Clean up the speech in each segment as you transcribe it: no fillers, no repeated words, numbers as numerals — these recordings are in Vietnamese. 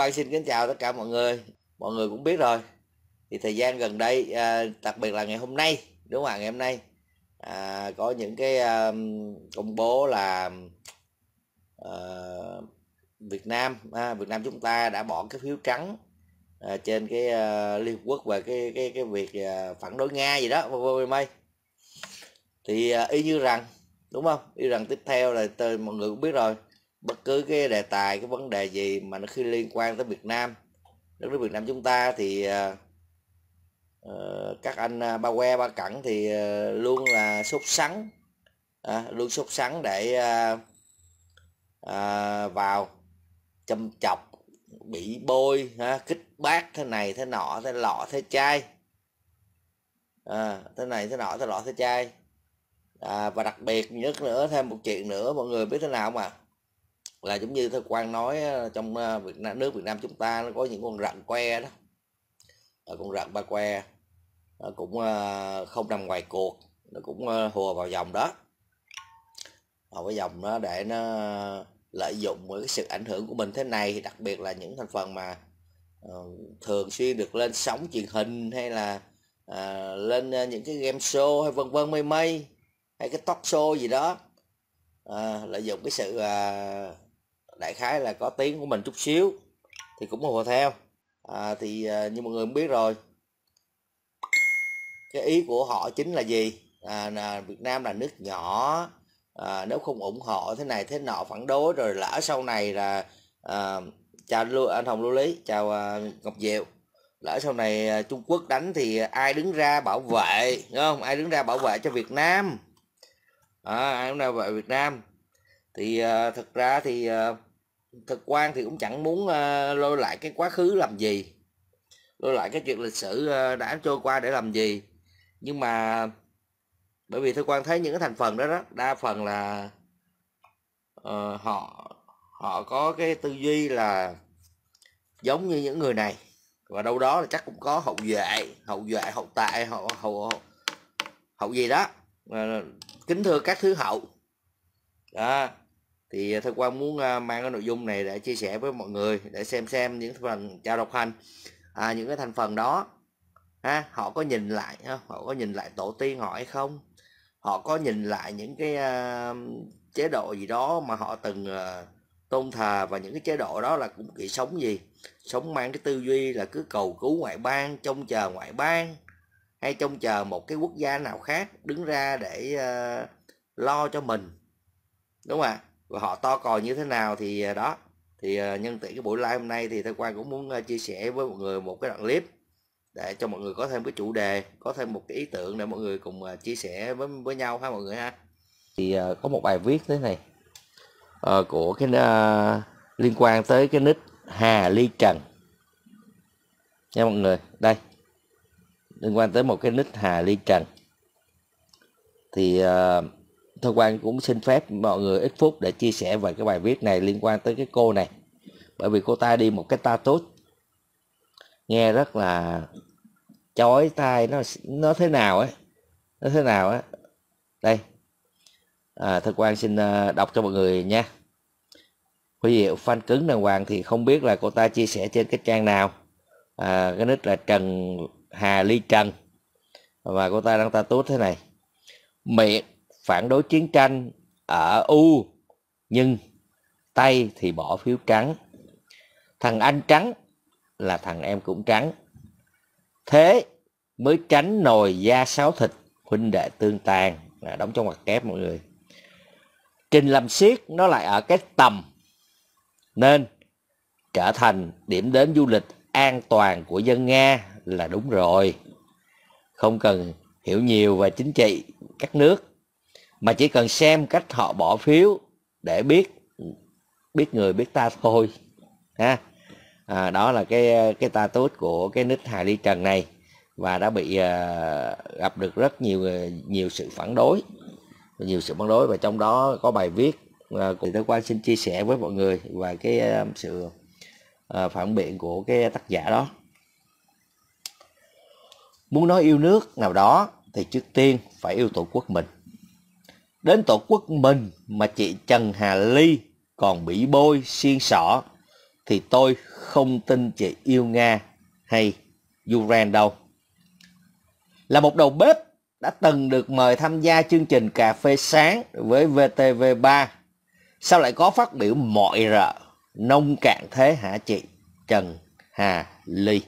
Quang xin kính chào tất cả mọi người. Mọi người cũng biết rồi, thì thời gian gần đây, đặc biệt là ngày hôm nay, đúng không ạ, ngày hôm nay có những cái công bố là Việt Nam chúng ta đã bỏ cái phiếu trắng trên cái Liên Hợp Quốc về cái việc phản đối Nga gì đó mây. Thì y như rằng, đúng không, y rằng tiếp theo là mọi người cũng biết rồi, bất cứ cái đề tài, cái vấn đề gì mà nó khi liên quan tới Việt Nam, đất nước Việt Nam chúng ta, thì các anh ba que ba cẳng thì luôn là sốt sắng, luôn sốt sắng để vào châm chọc, bị bôi, kích bác thế này thế nọ thế lọ thế chai, thế này thế nọ thế lọ thế chai. Và đặc biệt nhất nữa, thêm một chuyện nữa, mọi người biết thế nào không ạ? Là giống như thầy Quang nói, trong nước Việt Nam chúng ta nó có những con rận que đó, con rận ba que nó cũng không nằm ngoài cuộc, nó cũng hùa vào dòng đó, vào cái dòng đó để nó lợi dụng cái sự ảnh hưởng của mình thế này. Đặc biệt là những thành phần mà thường xuyên được lên sóng truyền hình, hay là lên những cái game show hay vân vân mây mây, hay cái talk show gì đó, lợi dụng cái sự đại khái là có tiếng của mình chút xíu thì cũng hùa theo. Thì như mọi người cũng biết rồi, cái ý của họ chính là gì, là Việt Nam là nước nhỏ, nếu không ủng hộ thế này thế nọ, phản đối, rồi lỡ sau này là chào anh Hồng Lưu Lý, chào Ngọc Diệu, lỡ sau này Trung Quốc đánh thì ai đứng ra bảo vệ, đúng không, ai đứng ra bảo vệ cho Việt Nam, ai đứng ra bảo vệ Việt Nam. Thì thật ra thì thực quan thì cũng chẳng muốn lôi lại cái quá khứ làm gì, lôi lại cái chuyện lịch sử đã trôi qua để làm gì. Nhưng mà bởi vì thực quan thấy những cái thành phần đó, đa phần là họ có cái tư duy là giống như những người này, và đâu đó là chắc cũng có hậu vệ, hậu tại, hậu gì đó, kính thưa các thứ hậu đó. Thì Thầy Quang muốn mang cái nội dung này để chia sẻ với mọi người, để xem những phần trao độc hành, những cái thành phần đó, họ có nhìn lại, họ có nhìn lại tổ tiên họ hay không, họ có nhìn lại những cái chế độ gì đó mà họ từng tôn thờ, và những cái chế độ đó là cũng chỉ sống gì, sống mang cái tư duy là cứ cầu cứu ngoại bang, trông chờ ngoại bang, hay trông chờ một cái quốc gia nào khác đứng ra để lo cho mình, đúng không ạ? Và họ to còi như thế nào thì đó. Thì nhân tiện cái buổi live hôm nay thì Thầy Quang cũng muốn chia sẻ với mọi người một cái đoạn clip để cho mọi người có thêm cái chủ đề, có thêm một cái ý tưởng để mọi người cùng chia sẻ với nhau ha mọi người ha. Thì có một bài viết thế này của cái liên quan tới cái nick Hà Ly Trần nha mọi người. Đây, liên quan tới một cái nick Hà Ly Trần. Thì Thầy Quang cũng xin phép mọi người ít phút để chia sẻ về cái bài viết này liên quan tới cái cô này. Bởi vì cô ta đi một cái tattoo nghe rất là chói tai, nó thế nào ấy, nó thế nào ấy. Đây, Thầy Quang xin đọc cho mọi người nha. Quý vị fan cứng đàng hoàng thì không biết là cô ta chia sẻ trên cái trang nào, cái nick là Trần Hà Ly Trần, và cô ta đang tattoo thế này: miệng phản đối chiến tranh ở U, nhưng tay thì bỏ phiếu trắng. Thằng anh trắng là thằng em cũng trắng, thế mới tránh nồi da sáo thịt, huynh đệ tương tàn. Đóng trong ngoặc kép mọi người. Trình làm siết nó lại ở cái tầm, nên trở thành điểm đến du lịch an toàn của dân Nga là đúng rồi. Không cần hiểu nhiều về chính trị các nước, mà chỉ cần xem cách họ bỏ phiếu để biết người biết ta thôi ha. Đó là cái tattoo của cái nick Hà Ly Trần này, và đã bị gặp được rất nhiều sự phản đối, và trong đó có bài viết của Thầy Quang xin chia sẻ với mọi người, và cái sự phản biện của cái tác giả đó. Muốn nói yêu nước nào đó thì trước tiên phải yêu tổ quốc mình. Đến tổ quốc mình mà chị Trần Hà Ly còn bị bôi, xiên xỏ thì tôi không tin chị yêu Nga hay Ukraine đâu. Là một đầu bếp đã từng được mời tham gia chương trình Cà phê sáng với VTV3, sao lại có phát biểu mọi rợ, nông cạn thế hả chị Trần Hà Ly?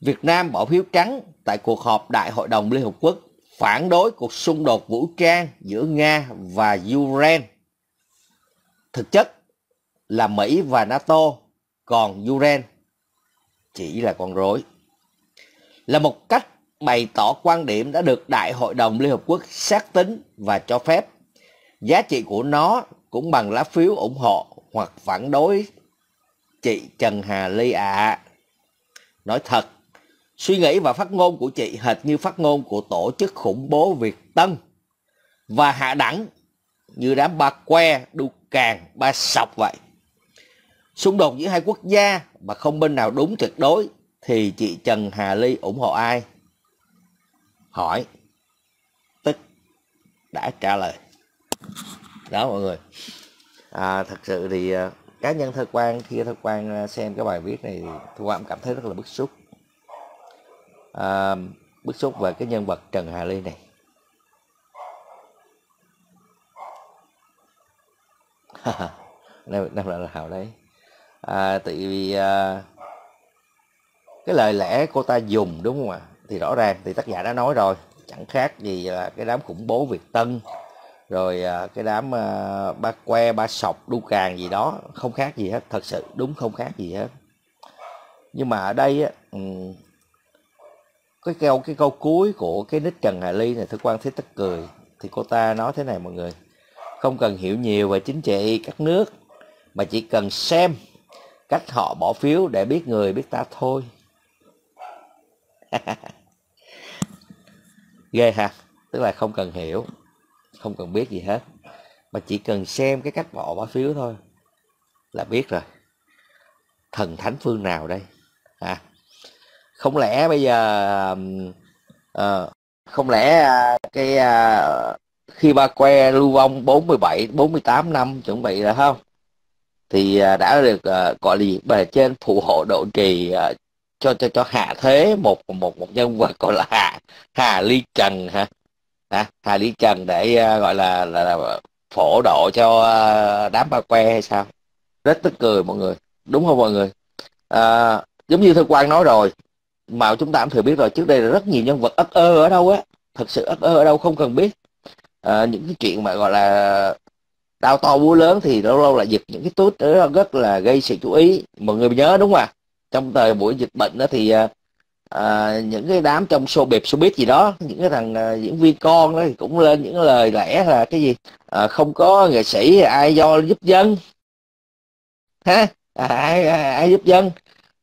Việt Nam bỏ phiếu trắng tại cuộc họp Đại hội đồng Liên Hợp Quốc phản đối cuộc xung đột vũ trang giữa Nga và Ukraine. Thực chất là Mỹ và NATO, còn Ukraine chỉ là con rối. Là một cách bày tỏ quan điểm đã được Đại hội đồng Liên Hợp Quốc xác tính và cho phép. Giá trị của nó cũng bằng lá phiếu ủng hộ hoặc phản đối chị Trần Hà Ly ạ. Nói thật, suy nghĩ và phát ngôn của chị hệt như phát ngôn của tổ chức khủng bố Việt Tân và hạ đẳng như đám ba que, đu càng, ba sọc vậy. Xung đột giữa hai quốc gia mà không bên nào đúng tuyệt đối thì chị Trần Hà Ly ủng hộ ai? Hỏi, tức đã trả lời. Đó mọi người. Thật sự thì cá nhân Thơ Quang, khi Thơ Quang xem cái bài viết này, Thơ Quang cảm thấy rất là bức xúc. Bức xúc về cái nhân vật Trần Hà Ly này. Nam là hào đấy. Tại vì cái lời lẽ cô ta dùng, đúng không ạ? Thì rõ ràng thì tác giả đã nói rồi, chẳng khác gì là cái đám khủng bố Việt Tân, rồi cái đám ba que, ba sọc, đu càng gì đó, không khác gì hết. Thật sự đúng không khác gì hết. Nhưng mà ở đây á, cái câu cuối của cái nick Trần Hà Ly này, Thưa Quang thấy tức cười. Thì cô ta nói thế này mọi người: không cần hiểu nhiều về chính trị các nước, mà chỉ cần xem cách họ bỏ phiếu để biết người biết ta thôi. Ghê ha. Tức là không cần hiểu, không cần biết gì hết, mà chỉ cần xem cái cách họ bỏ phiếu thôi là biết rồi. Thần thánh phương nào đây à? Không lẽ bây giờ khi ba que lưu vong 47, 48 năm chuẩn bị là không, thì đã được gọi là bề trên phù hộ độ trì cho hạ thế một nhân vật gọi là Hà Ly Trần hả? Hà Ly Trần để gọi là phổ độ cho đám ba que hay sao? Rất tức cười mọi người, đúng không mọi người? Giống như Thơ Quang nói rồi, mà chúng ta cũng thừa biết rồi, trước đây là rất nhiều nhân vật ất ơ ở đâu á, thật sự ất ơ ở đâu không cần biết. Những cái chuyện mà gọi là đau to búa lớn thì lâu lâu là giật những cái tút rất là gây sự chú ý, mọi người nhớ đúng không ạ? Trong thời buổi dịch bệnh đó thì những cái đám trong showbiz gì đó, những cái thằng diễn viên con đó thì cũng lên những lời lẽ là cái gì không có nghệ sĩ ai do giúp dân ha, ai giúp dân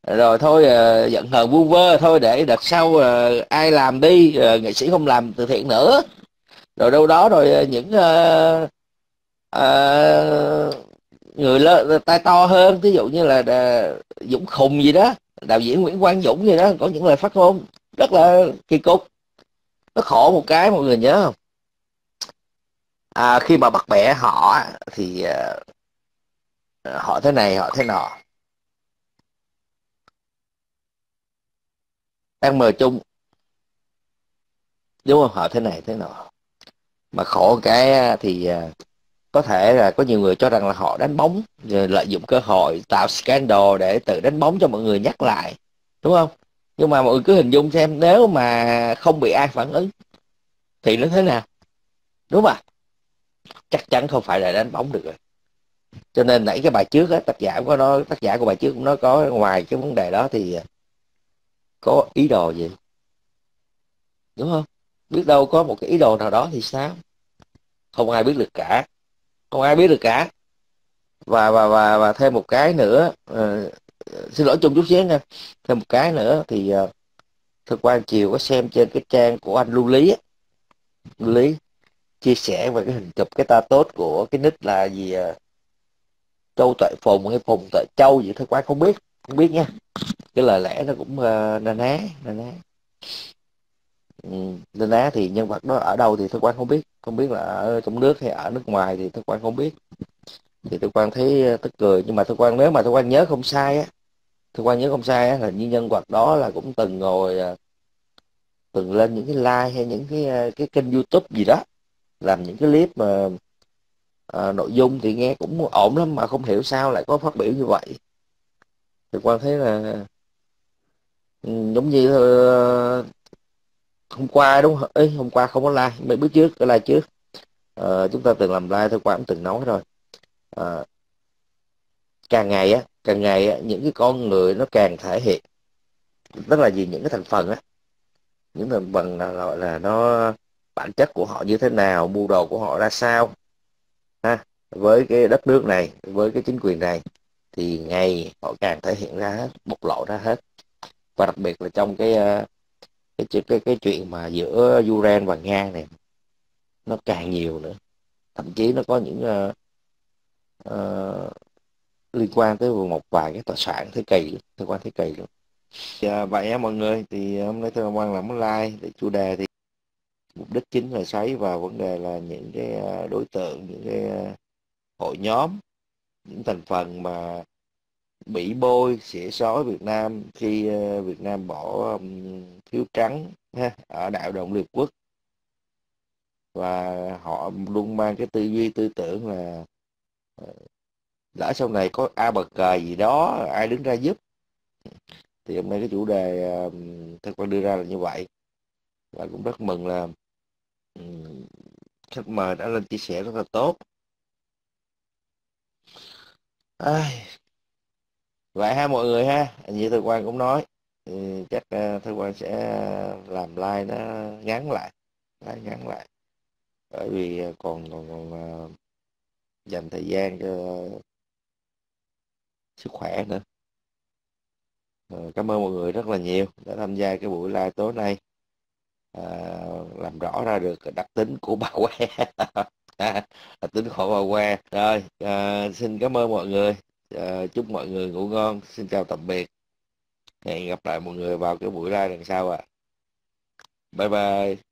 rồi thôi, giận hờn vu vơ thôi, để đợt sau ai làm đi, nghệ sĩ không làm từ thiện nữa, rồi đâu đó rồi những người tay to hơn, ví dụ như là Dũng Khùng gì đó, đạo diễn Nguyễn Quang Dũng gì đó, có những lời phát ngôn rất là kỳ cục. Nó khổ một cái mọi người nhớ không? Khi mà bắt bẻ họ thì họ thế này họ thế nọ. Đang mờ chung, đúng không? Họ thế này thế nọ. Mà khổ cái thì có thể là có nhiều người cho rằng là họ đánh bóng, lợi dụng cơ hội tạo scandal để tự đánh bóng cho mọi người nhắc lại, đúng không? Nhưng mà mọi người cứ hình dung xem, nếu mà không bị ai phản ứng thì nó thế nào, đúng không? Chắc chắn không phải là đánh bóng được rồi. Cho nên nãy cái bài trước á, tác giả của bài trước cũng nói, có ngoài cái vấn đề đó thì có ý đồ gì, đúng không? Biết đâu có một cái ý đồ nào đó thì sao? Không ai biết được cả, không ai biết được cả. Và thêm một cái nữa, xin lỗi chung chút xíu nha, thêm một cái nữa thì thực quan chiều có xem trên cái trang của anh Lưu Lý, Lưu Lý chia sẻ về cái hình chụp cái ta tốt của cái nick là gì, Châu Tội Phùng hay Phùng Tội Châu vậy, Thực quan không biết nha. Cái lời lẽ nó cũng na ná thì nhân vật đó ở đâu thì Thơ Quang không biết, không biết là ở trong nước hay ở nước ngoài thì Thơ Quang không biết. thì tôi Quang thấy tức cười. Nhưng mà tôi Quang, nếu mà tôi Quang nhớ không sai á, là nhân vật đó là cũng từng ngồi, từng lên những cái like hay những cái kênh YouTube gì đó, làm những cái clip mà nội dung thì nghe cũng ổn lắm, mà không hiểu sao lại có phát biểu như vậy. Thì Quang thấy là giống như hôm qua, đúng không? Ê, hôm qua không có like, mấy bữa trước có like trước, chúng ta từng làm like, thôi Quang cũng từng nói rồi. Càng ngày á, những cái con người nó càng thể hiện, tức là vì những cái thành phần á, những thành phần là nó bản chất của họ như thế nào, mưu đồ của họ ra sao ha, với cái đất nước này, với cái chính quyền này, thì ngày họ càng thể hiện ra hết, bộc lộ ra hết. Và đặc biệt là trong cái chuyện mà giữa Ukraine và Nga này, nó càng nhiều nữa. Thậm chí nó có những liên quan tới một vài cái tài sản thế kỷ, liên quan thế kỷ luôn. Vậy mọi người, thì hôm nay tôi Quang làm like để chủ đề thì mục đích chính là xoáy vào vấn đề là những cái đối tượng, những cái hội nhóm, những thành phần mà bị bôi xỉa xói Việt Nam khi Việt Nam bỏ phiếu trắng ha, ở Đại đồng Liên Quốc, và họ luôn mang cái tư duy tư tưởng là lỡ sau này có ai bật cờ gì đó, ai đứng ra giúp. Thì hôm nay cái chủ đề theo Quang đưa ra là như vậy, và cũng rất mừng là khách mời đã lên chia sẻ rất là tốt. Vậy ha mọi người ha, như thầy Quang cũng nói, chắc thầy Quang sẽ làm like nó ngắn lại, bởi vì còn dành thời gian cho sức khỏe nữa. Cảm ơn mọi người rất là nhiều đã tham gia cái buổi live tối nay, làm rõ ra được đặc tính của bà que, đặc tính của bà que rồi. Xin cảm ơn mọi người, chúc mọi người ngủ ngon, xin chào tạm biệt, hẹn gặp lại mọi người vào cái buổi live lần sau ạ. Bye bye.